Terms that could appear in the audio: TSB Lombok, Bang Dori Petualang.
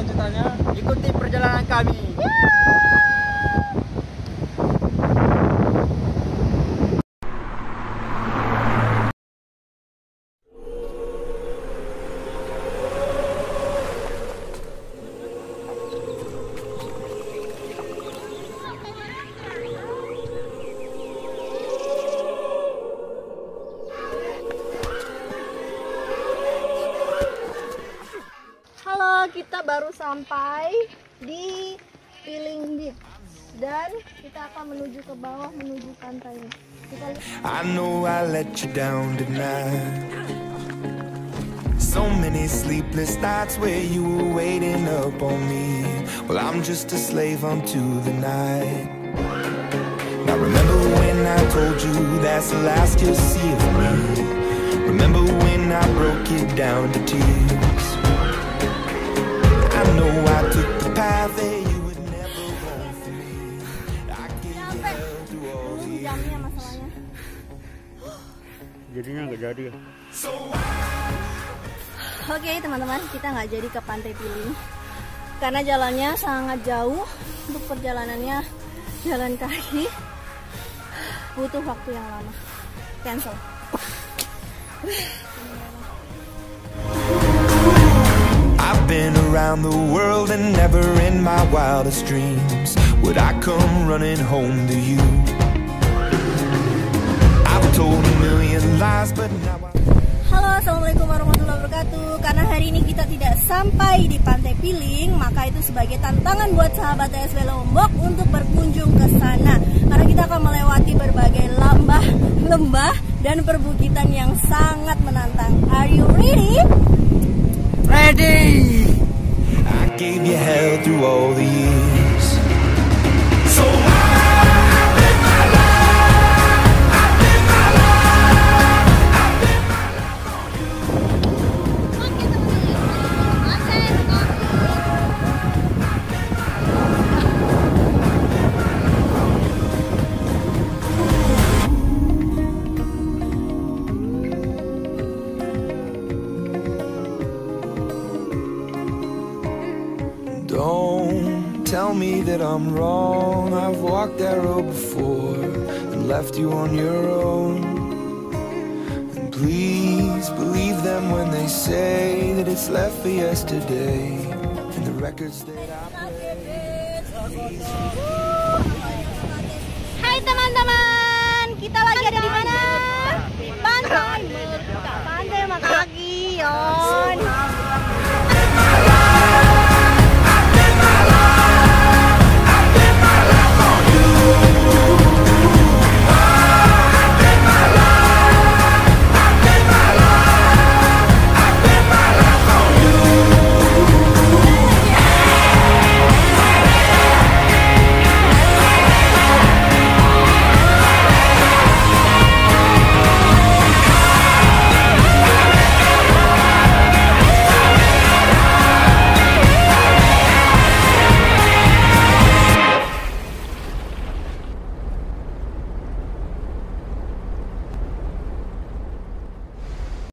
kelanjutannya, ikuti perjalanan kami. Kita baru sampai di Piling Beach dan kita akan menuju ke bawah menuju pantainya. I know I let you down tonight. So many sleepless nights where you were waiting up on me. Well, I'm just a slave unto the night. Now remember when I told you that's the last you'll see of me. Remember when I broke it down to tears. Jadinya nggak jadi. Oke teman-teman, kita nggak jadi ke Pantai Piling karena jalannya sangat jauh. Untuk perjalanannya jalan kaki butuh waktu yang lama. Cancel. I've been around the world and never in my wildest dreams would I come running home to you. I've told a million lies but now I... Halo, assalamualaikum warahmatullahi wabarakatuh. Karena hari ini kita tidak sampai di Pantai Piling, maka itu sebagai tantangan buat sahabat TSB Lombok untuk berkunjung ke sana. Karena kita akan melewati berbagai lembah, dan perbukitan yang sangat menantang. Are you ready? Ready! I gave you hell through all the years. So I've lived my life, I've lived my life, I've lived my life for you. Don't tell me that I'm wrong. I've walked that road before and left you on your own. And please believe them when they say that it's left for yesterday and the records that I played.